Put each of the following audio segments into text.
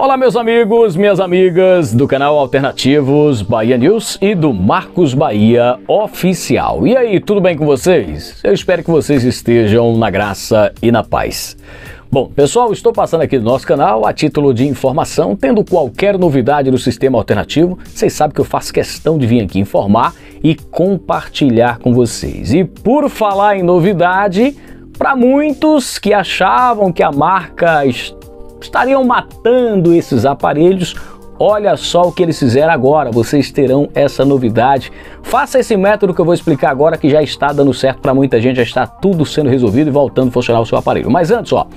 Olá meus amigos, minhas amigas do canal Alternativos Bahia News e do Marcos Bahia Oficial. E aí, tudo bem com vocês? Eu espero que vocês estejam na graça e na paz. Bom, pessoal, estou passando aqui do nosso canal a título de informação, tendo qualquer novidade do sistema alternativo. Vocês sabem que eu faço questão de vir aqui informar e compartilhar com vocês. E por falar em novidade, para muitos que achavam que a marca estariam matando esses aparelhos, olha só o que eles fizeram agora, vocês terão essa novidade. Faça esse método que eu vou explicar agora, que já está dando certo para muita gente, já está tudo sendo resolvido e voltando a funcionar o seu aparelho. Mas antes, ó,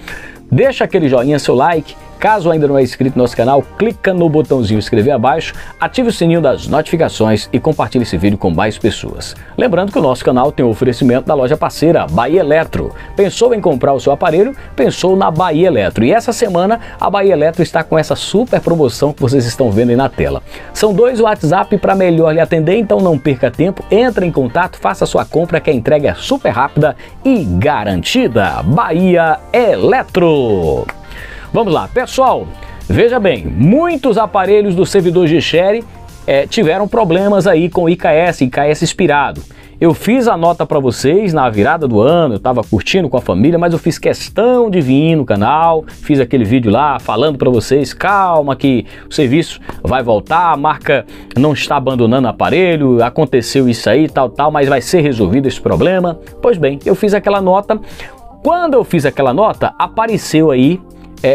deixa aquele joinha, seu like. Caso ainda não é inscrito no nosso canal, clica no botãozinho inscrever abaixo, ative o sininho das notificações e compartilhe esse vídeo com mais pessoas. Lembrando que o nosso canal tem um oferecimento da loja parceira, Bahia Eletro. Pensou em comprar o seu aparelho? Pensou na Bahia Eletro. E essa semana a Bahia Eletro está com essa super promoção que vocês estão vendo aí na tela. São dois WhatsApp para melhor lhe atender, então não perca tempo, entre em contato, faça sua compra que a entrega é super rápida e garantida. Bahia Eletro! Vamos lá, pessoal, veja bem, muitos aparelhos do servidor G-Sheri tiveram problemas aí com IKS expirado. Eu fiz a nota para vocês na virada do ano, eu estava curtindo com a família, mas eu fiz questão de vir no canal, fiz aquele vídeo lá falando para vocês, calma que o serviço vai voltar, a marca não está abandonando o aparelho, aconteceu isso aí, tal, mas vai ser resolvido esse problema. Pois bem, eu fiz aquela nota. Quando eu fiz aquela nota, apareceu aí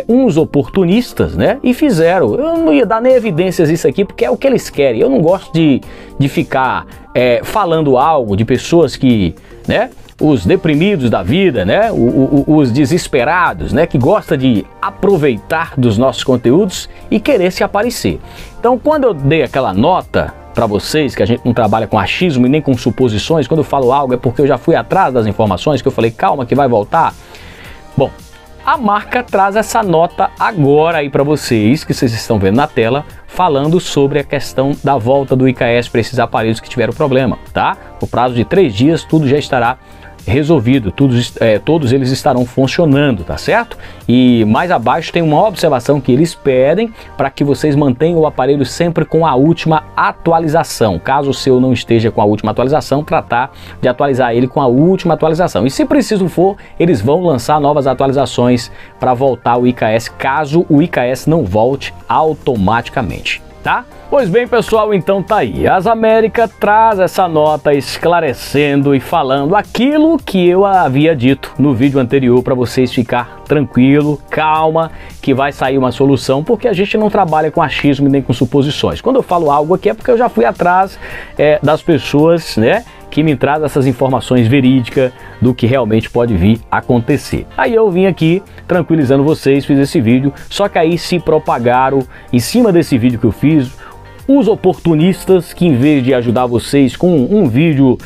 uns oportunistas, né? E fizeram. Eu não ia dar nem evidências isso aqui, porque é o que eles querem. Eu não gosto de ficar falando algo de pessoas que, né? Os deprimidos da vida, né? Os desesperados, né? Que gosta de aproveitar dos nossos conteúdos e querer se aparecer. Então, quando eu dei aquela nota para vocês, que a gente não trabalha com achismo e nem com suposições, quando eu falo algo é porque eu já fui atrás das informações, que eu falei, calma que vai voltar. Bom, a marca traz essa nota agora aí para vocês, que vocês estão vendo na tela, falando sobre a questão da volta do IKS para esses aparelhos que tiveram problema, tá? No prazo de 3 dias tudo já estará resolvido, todos eles estarão funcionando, tá certo? E mais abaixo tem uma observação que eles pedem para que vocês mantenham o aparelho sempre com a última atualização. Caso o seu não esteja com a última atualização, tratar de atualizar ele com a última atualização. E se preciso for, eles vão lançar novas atualizações para voltar o IKS, caso o IKS não volte automaticamente, tá? Pois bem, pessoal, então tá aí. As América traz essa nota esclarecendo e falando aquilo que eu havia dito no vídeo anterior para vocês ficar tranquilo, calma, que vai sair uma solução, porque a gente não trabalha com achismo nem com suposições. Quando eu falo algo aqui é porque eu já fui atrás das pessoas, né? Que me traz essas informações verídicas do que realmente pode vir a acontecer. Aí eu vim aqui tranquilizando vocês, fiz esse vídeo, só que aí se propagaram, em cima desse vídeo que eu fiz, os oportunistas que, em vez de ajudar vocês com um vídeo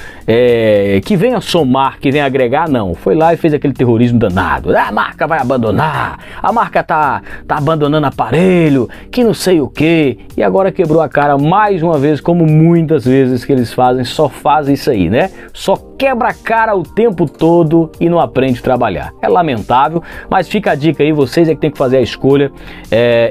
que venha somar, que venha agregar, não. Foi lá e fez aquele terrorismo danado. Ah, a marca vai abandonar, a marca tá abandonando aparelho, que não sei o que. E agora quebrou a cara mais uma vez, como muitas vezes que eles fazem, só fazem isso aí, né? Só quebra a cara o tempo todo e não aprende a trabalhar. É lamentável, mas fica a dica aí, vocês é que tem que fazer a escolha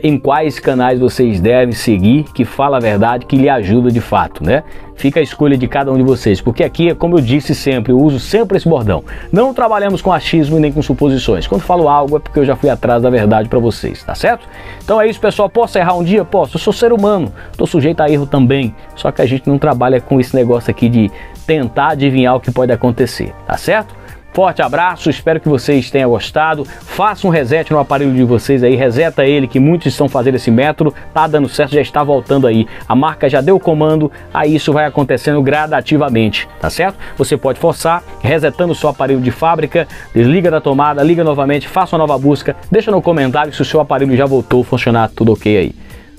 em quais canais vocês devem seguir, que fala a verdade, que lhe ajuda de fato, né? Fica a escolha de cada um de vocês, porque aqui, como eu disse sempre, eu uso sempre esse bordão. Não trabalhamos com achismo e nem com suposições. Quando falo algo é porque eu já fui atrás da verdade para vocês, tá certo? Então é isso, pessoal. Posso errar um dia? Posso. Eu sou ser humano, tô sujeito a erro também. Só que a gente não trabalha com esse negócio aqui de tentar adivinhar o que pode acontecer, tá certo? Forte abraço, espero que vocês tenham gostado. Faça um reset no aparelho de vocês aí, reseta ele, que muitos estão fazendo esse método, tá dando certo, já está voltando aí. A marca já deu o comando, aí isso vai acontecendo gradativamente, tá certo? Você pode forçar, resetando o seu aparelho de fábrica, desliga da tomada, liga novamente, faça uma nova busca, deixa no comentário se o seu aparelho já voltou a funcionar, tudo ok aí.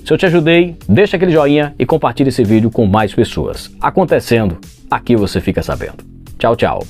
Se eu te ajudei, deixa aquele joinha e compartilha esse vídeo com mais pessoas. Acontecendo, aqui você fica sabendo. Tchau, tchau.